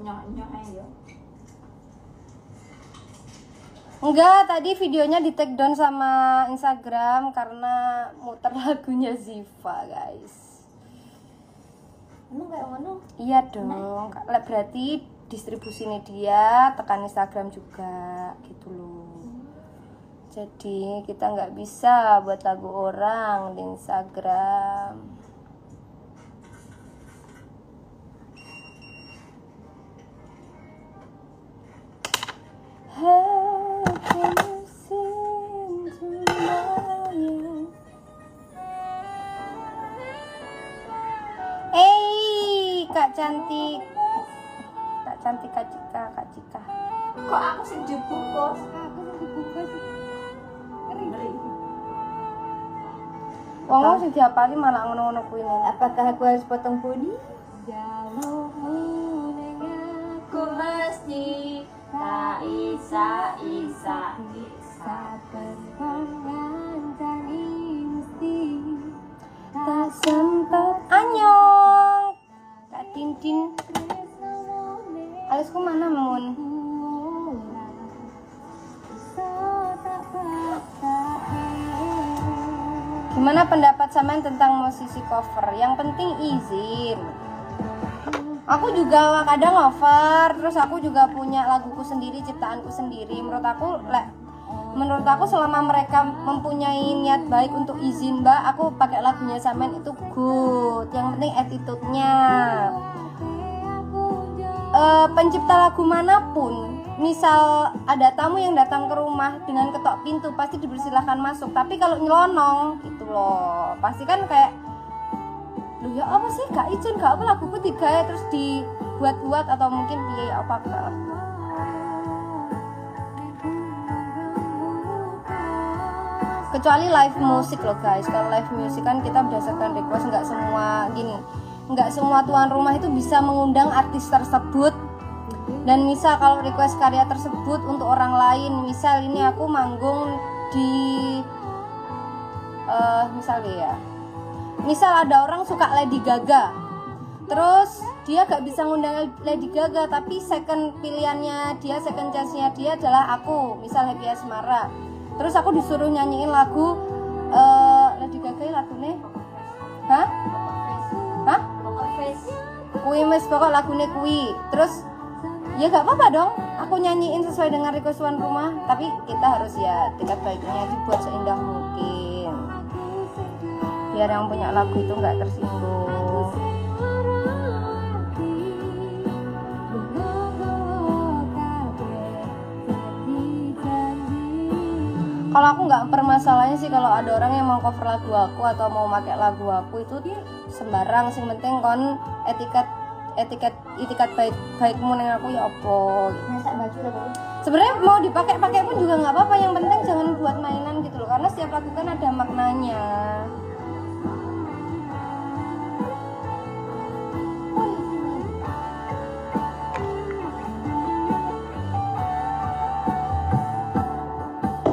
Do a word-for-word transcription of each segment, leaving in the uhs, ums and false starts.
nyok-nyoknya ya. Enggak, tadi videonya di take down sama Instagram karena muter lagunya Ziva, guys. Emang kayak ngono? Iya dong. Nah. Berarti distribusinya dia tekan Instagram juga gitu loh. Jadi kita nggak bisa buat lagu orang di Instagram. Kak cantik, Kak cantik, Kak Cika, Kak Cika. Kok aku sing dibungkus? Aku sing dibungkus. Ngeri. Wong wong sing diapali malah ngono-ngono kuwi ning. Apakah aku harus potong poni? Jalukmu ning aku mesti tak isa isa saben pangancan mesti tak sempat anyong. Tintin, alisku mana mun? Gimana pendapat sampean tentang musisi cover? Yang penting izin. Aku juga kadang cover, terus aku juga punya laguku sendiri, ciptaanku sendiri. Menurut aku, le, menurut aku selama mereka mempunyai niat baik untuk izin, Mbak, aku pakai lagunya sampean itu good. Yang penting attitude-nya. Uh, pencipta lagu manapun, misal ada tamu yang datang ke rumah dengan ketok pintu pasti dipersilahkan masuk. Tapi kalau nyelonong gitu loh, pasti kan kayak, loh ya apa sih gak izin, gak apa laguku digaya terus dibuat-buat atau mungkin piye apa ke. Kecuali live musik loh guys, kalau live musik kan kita berdasarkan request, nggak semua gini. Nggak semua tuan rumah itu bisa mengundang artis tersebut. Dan misal kalau request karya tersebut untuk orang lain, misal ini aku manggung di uh, misalnya ya, misal ada orang suka Lady Gaga, terus dia gak bisa ngundang Lady Gaga, tapi second pilihannya dia, second chance-nya dia adalah aku, misal Happy Asmara. Terus aku disuruh nyanyiin lagu uh, Lady Gaga lagunya, hah? Hah? Kui mes pokok lagune kui. Terus ya gak apa-apa dong, aku nyanyiin sesuai dengan request tuan rumah. Tapi kita harus ya tingkat baiknya dibuat seindah mungkin, biar yang punya lagu itu gak tersinggung. Kalau aku gak permasalahannya sih kalau ada orang yang mau cover lagu aku atau mau pakai lagu aku itu dia sembarang, sing penting kon etiket etiket etiket baik baikmu neng aku ya opo. Sebenarnya mau dipakai pakai pun juga nggak apa-apa, yang penting jangan buat mainan gitu loh, karena setiap lagu kan ada maknanya.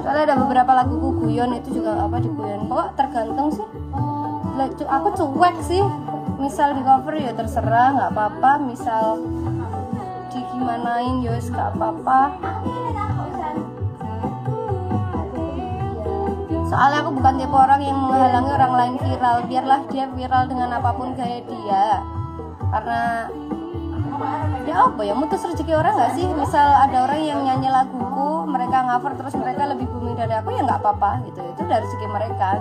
Soalnya ada beberapa lagu guyon itu juga apa diguyon, kok tergantung sih. Aku cuek sih, misal di cover ya terserah, nggak apa-apa, misal di gimanain ya nggak apa-apa. Soalnya aku bukan tipe orang yang menghalangi orang lain viral, biarlah dia viral dengan apapun gaya dia. Karena ya apa ya, mutus rezeki orang nggak sih, misal ada orang yang nyanyi laguku, mereka cover terus mereka lebih booming dari aku ya nggak apa-apa gitu, itu dari rezeki mereka.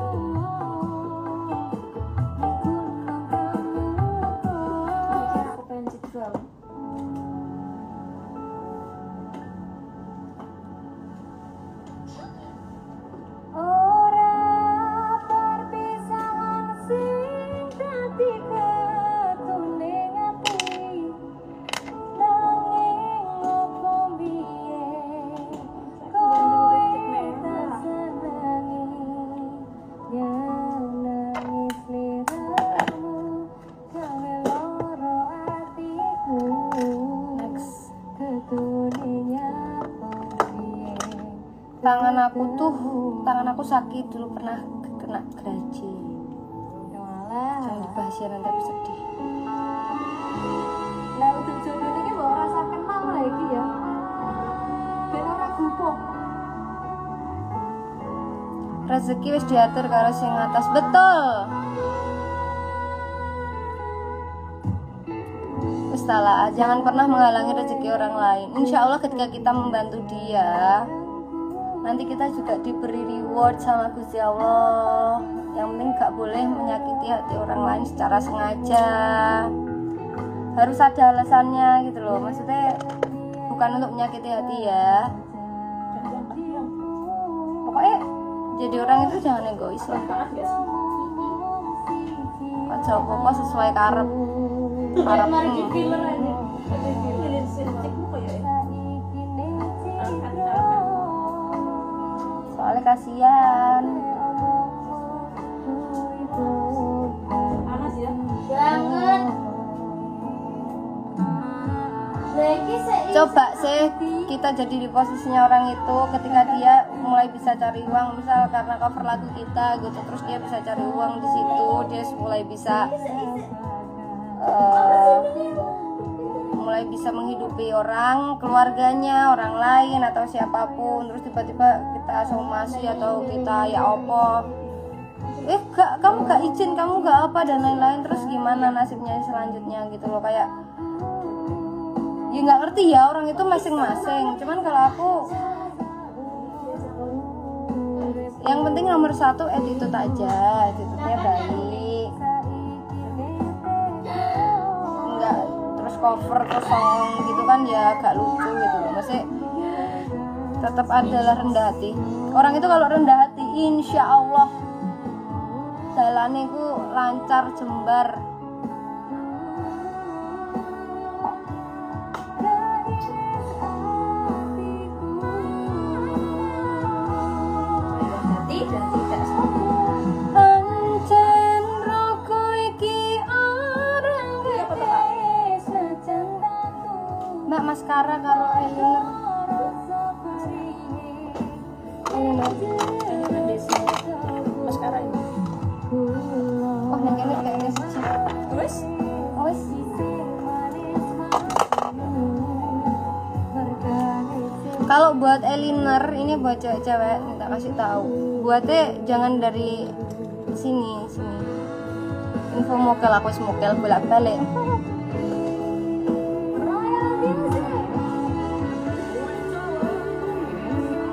Tangan aku tuh, tangan aku sakit dulu pernah kena geraji. Jangan dibahas ya nanti aku sedih. Nah untuk jodohnya kan bawa rasa iki ya. Ben ora gupuk. Rezeki wis diatur karo sing atas. Betul. Ustalah, jangan pernah menghalangi rezeki orang lain. Insya Allah ketika kita membantu dia, nanti kita juga diberi reward sama Gusti Allah. Yang penting gak boleh menyakiti hati orang lain secara sengaja. Harus ada alasannya gitu loh. Maksudnya bukan untuk menyakiti hati ya. Pokoknya jadi orang itu jangan egois lah. Kocok pokok sesuai karep. Karep soalnya kasihan. Panas ya? Jangan. Coba sih kita jadi di posisinya orang itu ketika dia mulai bisa cari uang, misal karena cover lagu kita gitu, terus dia bisa cari uang di situ, dia mulai bisa uh, mulai bisa menghidupi orang, keluarganya, orang lain atau siapapun, terus tiba-tiba kita somasi atau kita ya opo, eh gak, kamu gak izin, kamu gak apa dan lain-lain, terus gimana nasibnya selanjutnya gitu loh. Kayak ya nggak ngerti ya, orang itu masing-masing. Cuman kalau aku yang penting nomor satu attitude aja, attitude-nya baik, nggak terus cover kosong gitu kan ya agak lucu gitu loh. Masih tetap adalah rendah hati. Orang itu kalau rendah hati, insya Allah jalannya ku lancar jembar. Sekarang kalau eh bener ini nanti dengan D C maskara ini. Oh yang ini kayaknya sih terus terus kalau buat eyeliner ini buat cewek-cewek minta kasih tahu, buatnya jangan dari sini sini info mokel aku semokel bolak-balik.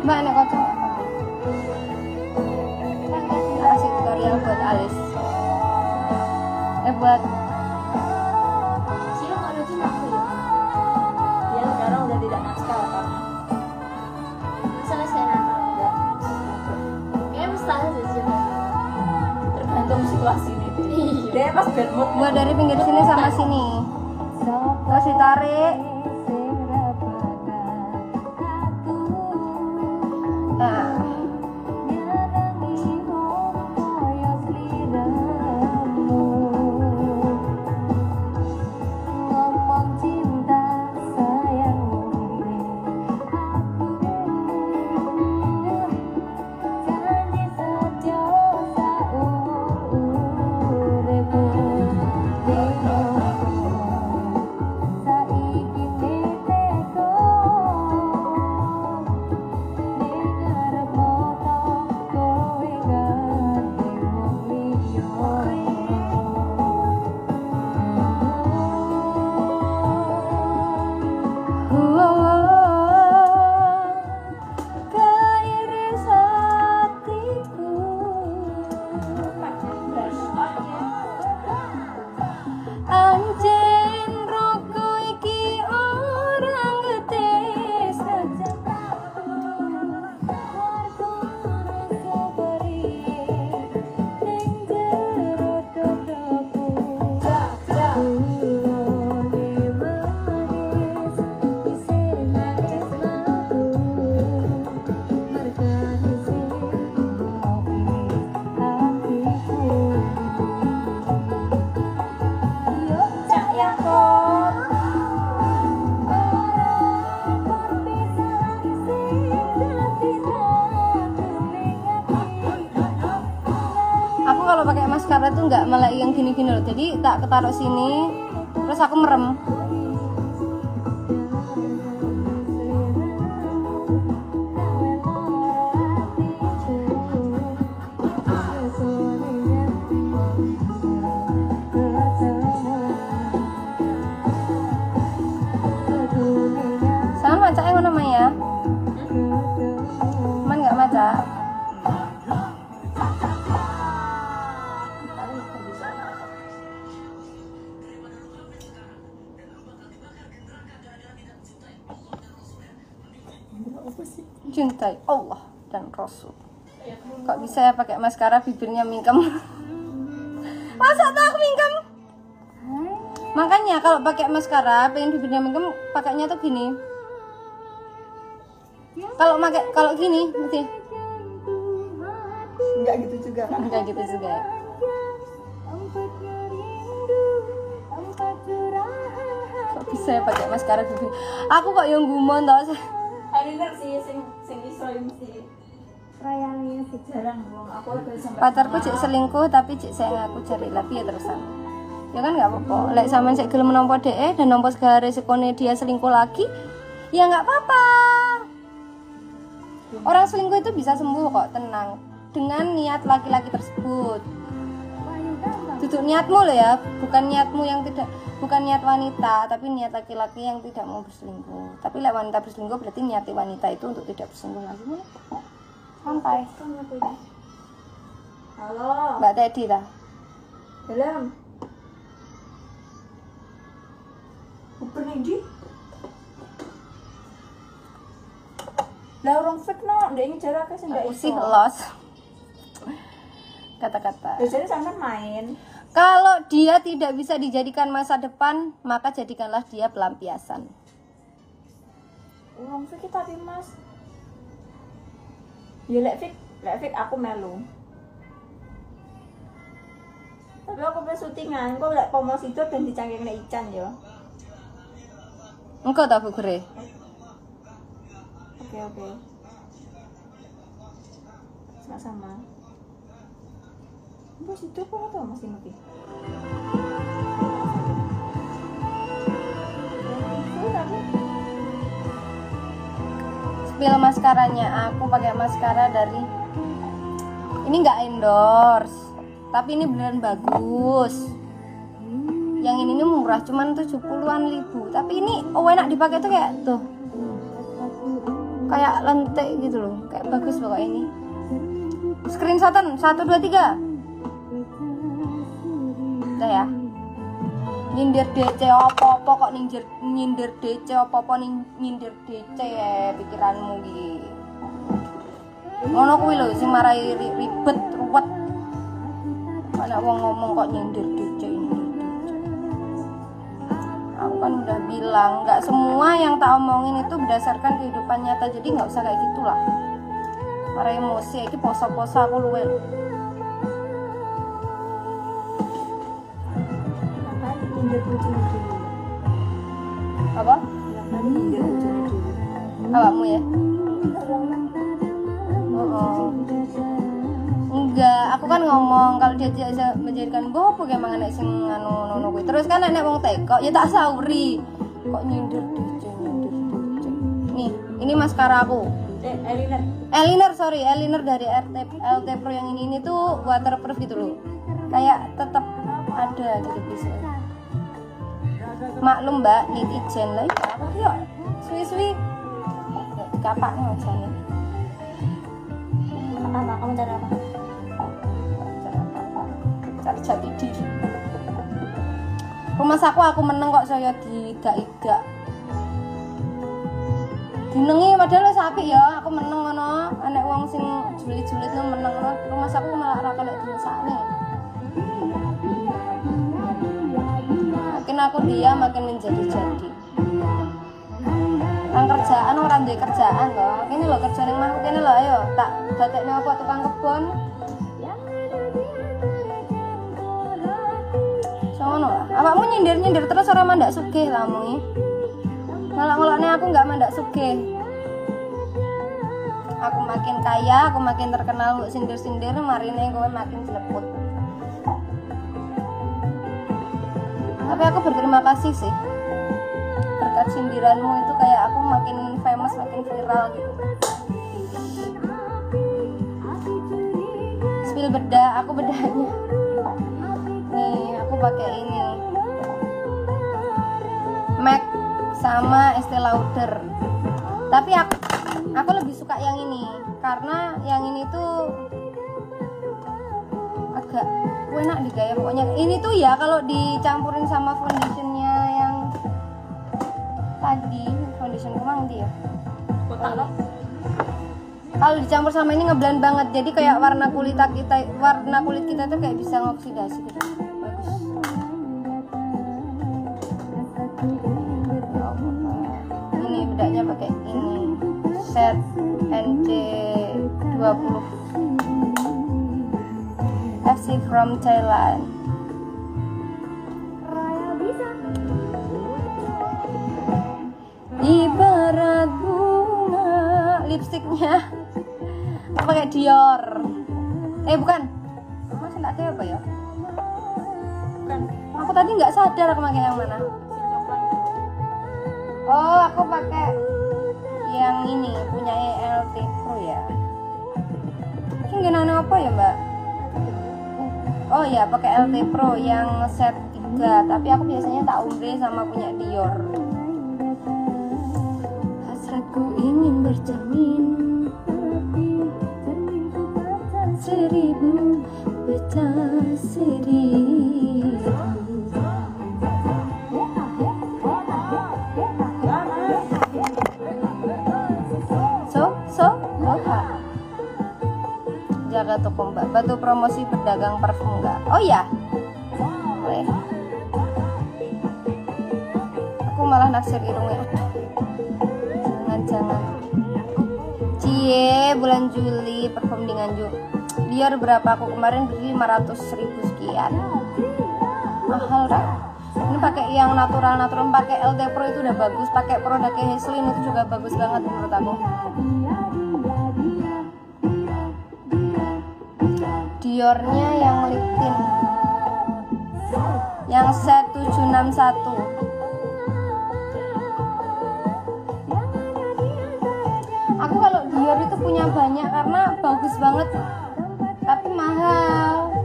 Mbak, ini kocok kasih tutorial buat alis. Eh, buat sih, kalau lucu aku ya. Dia sekarang udah tidak naskah ya, karena misalnya saya nakal, enggak. Kayaknya mustahil sih, tergantung situasi itu. Dia pas bad mood. Buat dari pinggir sini sama sini. Terus ditarik. Karena itu nggak malah yang gini-gini loh, jadi tak ketaruh sini, terus aku merem. dicintai Allah dan Rasul. Kok bisa ya pakai maskara bibirnya mingkem? Masa tak mingkem? Makanya kalau pakai maskara pengen bibirnya mingkem, pakainya tuh gini. Kalau pakai kalau gini, mesti. Enggak gitu juga. Enggak gitu juga. Ya. Kok bisa ya pakai maskara bibir? Aku kok yang gumon tau sih. Ada sih sing sing iso sih. Rayane sih jarang wong aku udah sampai pacarku cek selingkuh tapi cek sayang aku cari lebih ya terusan. Ya kan enggak apa-apa. Lek sampean cek gelem nampa dhek dan nampa segala resikone dia selingkuh lagi, ya enggak apa-apa. Orang selingkuh itu bisa sembuh kok, tenang. Dengan niat laki-laki tersebut. Duduk niatmu loh ya, bukan niatmu yang tidak bukan niat wanita, tapi niat laki-laki yang tidak mau berselingkuh. Tapi lek wanita berselingkuh berarti niat wanita itu untuk tidak berselingkuh lagi. Sampai halo Mbak Teddy dah belum? Bukan ini lah orang fit no, ndak ini jaraknya sih ndak iso los kata-kata biasanya sangat main. Kalau dia tidak bisa dijadikan masa depan, maka jadikanlah dia pelampiasan. Orang fit tapi mas ya lek fik, lek fik aku melu. Tapi aku pas syutingan, aku lek pomo sido dan dicangkekne Ican ya. Engko tak bukure. Oke oke. Sama-sama. Pomo sido kok ora tau mesti mati. Pil maskaranya aku pakai maskara dari ini, nggak endorse tapi ini beneran bagus. Yang ini ini murah cuman tujuh puluhan ribu, tapi ini oh enak dipakai tuh, kayak tuh kayak lentik gitu loh, kayak bagus pokoknya. Ini screenshotan satu dua tiga udah ya. Nyindir D C apa-apa kok nyindir, nyindir D C apa-apa nyindir D C ya pikiranmu iki. Ngono kuwi lho sing marai ribet ruwet. Ana wong ngomong kok nyindir D C ini. Aku kan udah bilang nggak semua yang tak omongin itu berdasarkan kehidupan nyata, jadi nggak usah kayak gitulah. Marai emosi iki poso-poso aku luwe. Apa? Awamu ya? Oh, enggak, aku kan ngomong kalau dia tidak menjadikan boh, bagaimana nek sing anu nono kuwi. Terus kan nek wong tekok ya tak sauri. Kok nyindir D J, nyindir D J. Nih, ini maskara aku. Eh, eyeliner. Eyeliner, sorry, eyeliner dari L T Pro yang ini ini tuh waterproof gitu loh. Kayak tetap ada gitu bisa. Maklum mbak, nit ijen lah ya apa yuk suwi-suwi kapak ngajanya apa-apa, kamu cari apa? Cari apa-apa cari jati diri. Rumah saku aku meneng kok saya diidak-idak dinengi padahal sapi ya, aku meneng ngono anak uang sing julit-julit lu meneng ngono. Rumah saku malah raka lek dimasakne. Makin aku dia makin menjadi-jadi. Nang kerjaan orang duwe kerjaan loh. Ini loh kerjaan yang mah kene loh, ayo tak dadekne apa tukang kebon. Sono lah. Awakmu nyindir-nyindir terus ora mandak sugih lamu. Ngolok-ngolokne aku enggak mandak sugih. Aku makin kaya, aku makin terkenal mbok sindir-sindir, marine kowe makin celeput. Tapi aku berterima kasih sih, berkat sindiranmu itu kayak aku makin famous, makin viral gitu. Spill bedah, aku bedahnya. Nih, aku pakai ini M A C sama Estee Lauder. Tapi aku, aku lebih suka yang ini karena yang ini tuh agak enak digaya pokoknya. Ini tuh ya kalau dicampurin sama foundationnya yang tadi, foundation kemang dia kotak. kalau dicampur sama ini ngeblend banget, jadi kayak warna kulit kita warna kulit kita tuh kayak bisa ngoksidasi gitu. Ini bedaknya pakai ini set N D dua puluh F C from Thailand. Ibarat bunga, lipstiknya aku pakai Dior. Eh bukan, masih nggak tahu apa ya. Bukan. Aku tadi nggak sadar aku pakai yang mana. Oh, aku pakai yang ini punya E L T Pro ya. Ini gimana apa ya Mbak? Oh ya, pakai E L T Pro yang set tiga, tapi aku biasanya tak ombre sama punya Dior. Aku ingin bercermin, seribu peta seri. So, so, oha. Jaga toko Mbak, batu promosi pedagang parfum enggak? Oh ya, boleh. Aku malah naksir irungnya. Jangan. Cie, bulan Juli perform di Nganjuk. Dior berapa? Aku kemarin beli lima ratus ribu sekian. Mahal kan? Ini pakai yang natural-natural, pakai L T Pro itu udah bagus, pakai produknya Heslin itu juga bagus banget menurut aku. Diornya yang lip tint. Yang set tujuh enam satu. Aku kalau Dior itu punya banyak karena bagus banget, tapi mahal.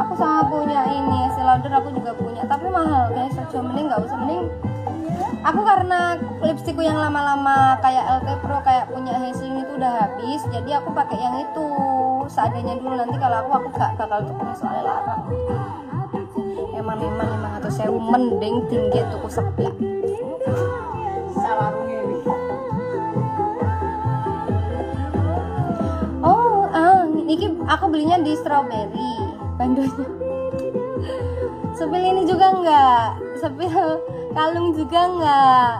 Aku sama punya ini, Selauder aku juga punya, tapi mahal. Guys, so mending nggak usah, mending. Aku karena lipstikku yang lama-lama kayak L T Pro, kayak punya Heslin itu udah habis, jadi aku pakai yang itu seadanya dulu. Nanti kalau aku aku gak bakal tukang soalnya larang. Emang emang emang atau saya mending tinggi tuku sebelah. Oh, ah, ini aku belinya di Strawberry bandonya. Sepil ini juga enggak, sepil kalung juga enggak.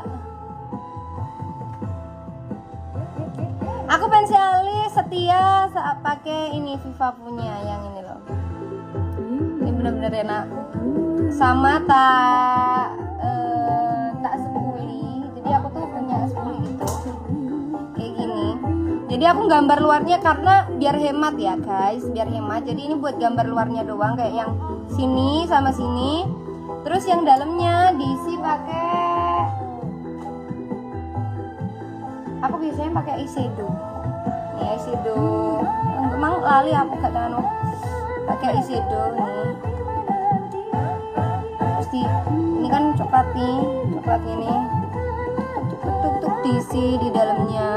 Aku pensiali setia saat pakai ini Viva punya yang ini loh. Ini bener-bener enak. Sama tak eh, tak jadi aku gambar luarnya karena biar hemat ya guys, biar hemat. Jadi ini buat gambar luarnya doang, kayak yang sini sama sini. Terus yang dalamnya diisi pakai, aku biasanya pakai eyeshadow. Ini eyeshadow. Emang lali aku gak tahu. Pakai eyeshadow nih. Terus di, ini kan coklat nih, coklat ini. Tuk-tuk diisi di dalamnya.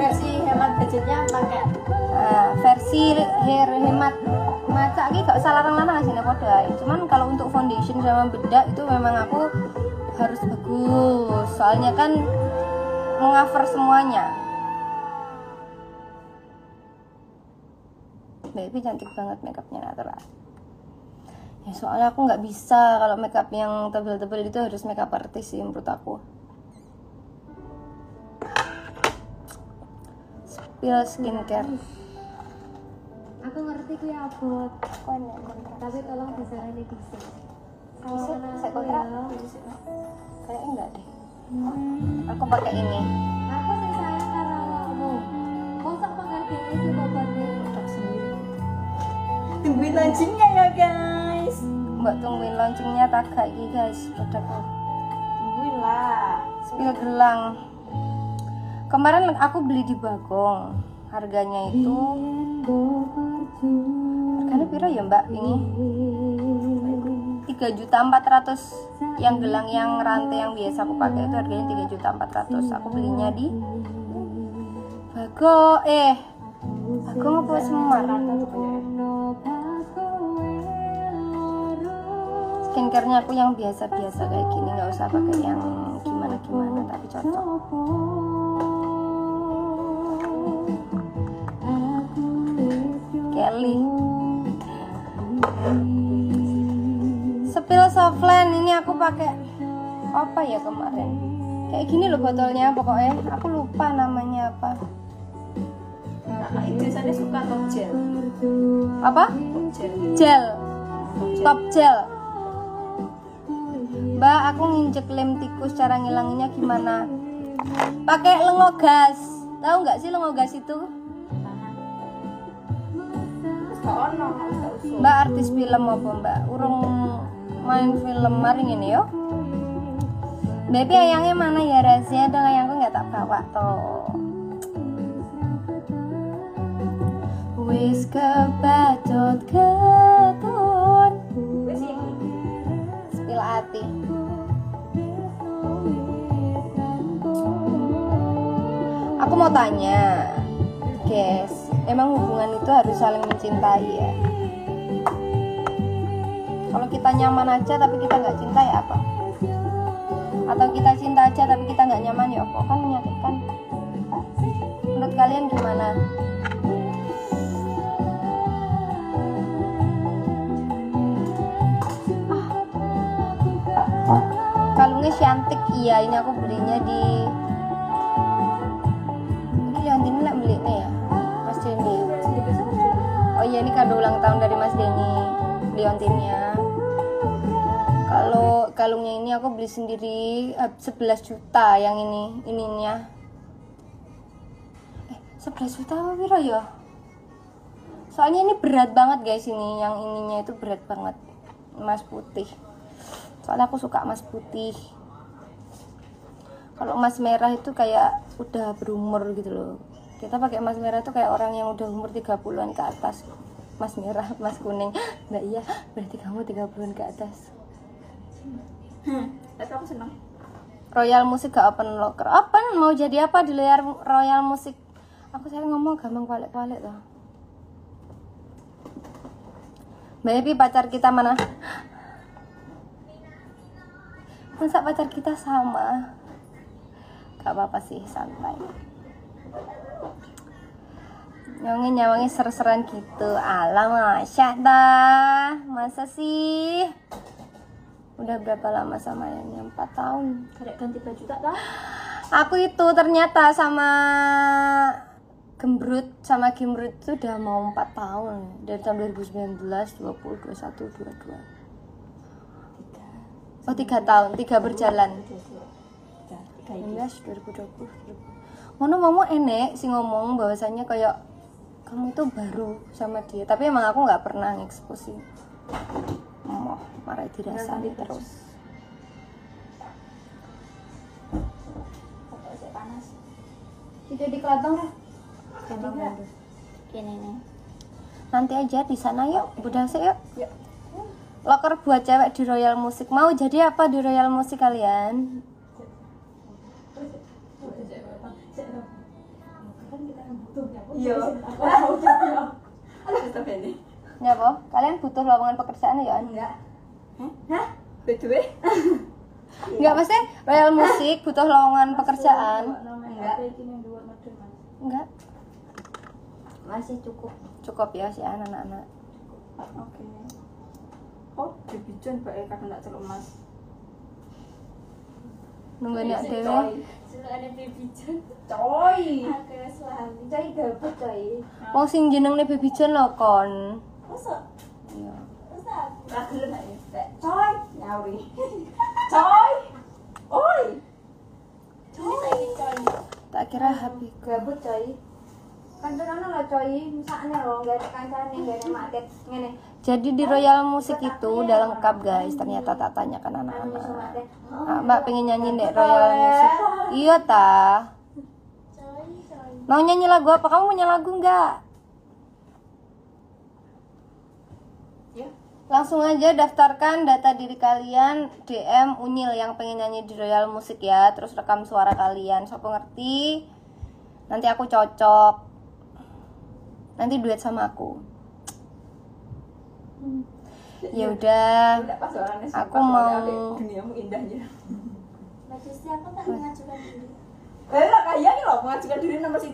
Versi hemat budgetnya pakai uh, versi hair hemat macak ini gak usah larang-larang sih nakodai. Cuman kalau untuk foundation sama bedak itu memang aku harus bagus, soalnya kan meng-cover semuanya. Baby cantik banget makeupnya natural. Ya soalnya aku nggak bisa kalau makeup yang tebel-tebel itu, harus makeup artis sih menurut aku. Pil skincare. Aku ngerti kuwi abot, tapi tolong disarani dhisik. Dhisik saya kontrak dhisik. Kayaknya enggak deh. Hmm. Aku pakai ini. Aku sing sayang karo awakmu. Mosok pengertiane sing bobone produk sendiri. Tungguin launchingnya ya, guys. Mbak tungguin launchingnya tak gak iki, guys, produkku. Tungguin lah. Pil gelang. Kemarin aku beli di Bagong, harganya itu harganya piro ya Mbak? Ini tiga juta empat ratus ribu. Yang gelang yang rantai yang biasa aku pakai itu harganya tiga juta empat ratus ribu. Aku belinya di Bagong. Eh Bagong apa Semar? Skincare-nya aku yang biasa-biasa kayak gini, nggak usah pakai yang gimana-gimana, tapi cocok. Kelly Spill Softland ini aku pakai apa ya kemarin, kayak gini loh botolnya, pokoknya aku lupa namanya apa. Nah, biasanya suka top gel. Apa? Gel. Gel. Top gel. Mbak, aku nginjek lem tikus, cara ngilanginnya gimana? Pakai lengo gas. Tahu nggak sih lengo gas itu? Mbak artis film apa Mbak? Urung main film maring ini yo. Baby ayangnya mana ya, rahasia dong, ayangku nggak tak bawa toh. Wis kebacut ketun Spill Ati. Aku mau tanya guys, emang hubungan itu harus saling mencintai ya? Kalau kita nyaman aja tapi kita nggak cinta ya apa? Atau kita cinta aja tapi kita nggak nyaman ya apa? Kan menyakitkan. Menurut kalian gimana? Kalungnya cantik, iya ini aku belinya di ini Leontine nak belinya ya Mas Denny. Oh iya ini kado ulang tahun dari Mas Denny Leontinnya. Kalau kalungnya ini aku beli sendiri sebelas juta yang ini ininya. Eh sebelas juta apa piro ya? Soalnya ini berat banget guys, ini yang ininya itu berat banget emas putih. Soalnya aku suka emas putih. Kalau emas merah itu kayak udah berumur gitu loh. Kita pakai emas merah tuh kayak orang yang udah umur tiga puluhan ke atas. Emas merah, emas kuning. Nah iya, berarti kamu tiga puluhan ke atas. Hmm, tapi aku senang. Royal Music gak open locker. Open mau jadi apa di layar Royal Music? Aku saya ngomong gampang kualek-kualek loh. Mbak Epi pacar kita mana? Masa pacar kita sama? Gak apa-apa sih, santai. Nyongin nyawangin ser-seran gitu. Alah, masya dah. Masa sih? Udah berapa lama sama Yanya? empat tahun. Karek ganti baju tak tahu? Aku itu ternyata sama Gembrut, sama Gembrut itu udah mau empat tahun. Dari tahun dua ribu sembilan belas, dua puluh, dua puluh satu, dua puluh dua. Oh tiga tahun, tiga berjalan. dua ribu dua puluh. Mono ngomong enek sih ngomong bahwasannya kayak kamu tuh baru sama dia. Tapi emang aku nggak pernah ngekspos sih. Oh, marah dirasani terus. Panas. Tidur di Kelaton lah. Ini nih. Nanti aja di sana yuk, budase yuk. Yuk. Loker buat cewek di Royal Music. Mau jadi apa di Royal Music kalian? Iya. Ya boh, kalian butuh lowongan pekerjaan ya? Enggak. Hah? Betul. Enggak pasti Royal Music butuh lowongan pekerjaan. Enggak. Enggak. Masih cukup. Cukup ya si anak-anak. Oke. Oh, dibijon bae kadang tak celuk Mas. Nunggu nek dhewe. Celukane dibijon. Coy. Akeh selalu. Coy gabut coy. Wong sing jenenge Bibijon lho kon. Masa? Iya. Masa aku ra gelem nek ya. Coy, nyauri. Coy. Oi. Coy. Tak kira habis gabut coy. Kancanan lho coy, misakne lho, gak ada kancane, gak ada maket ngene. Jadi di Royal Music itu udah lengkap guys, ternyata tak tanyakan anak-anak. Nah, Mbak pengen nyanyi deh Royal Music. Iya ta. Mau nyanyi lagu apa? Kamu punya lagu nggak? Langsung aja daftarkan data diri kalian, D M Unyil yang pengen nyanyi di Royal Music ya. Terus rekam suara kalian, siapa ngerti? Nanti aku cocok. Nanti duet sama aku. ya udah, aku mau duniamu indahnya.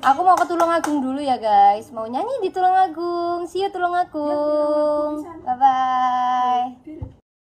Aku mau ke Tulungagung dulu ya guys, mau nyanyi di Tulungagung. See you Tulungagung, bye bye.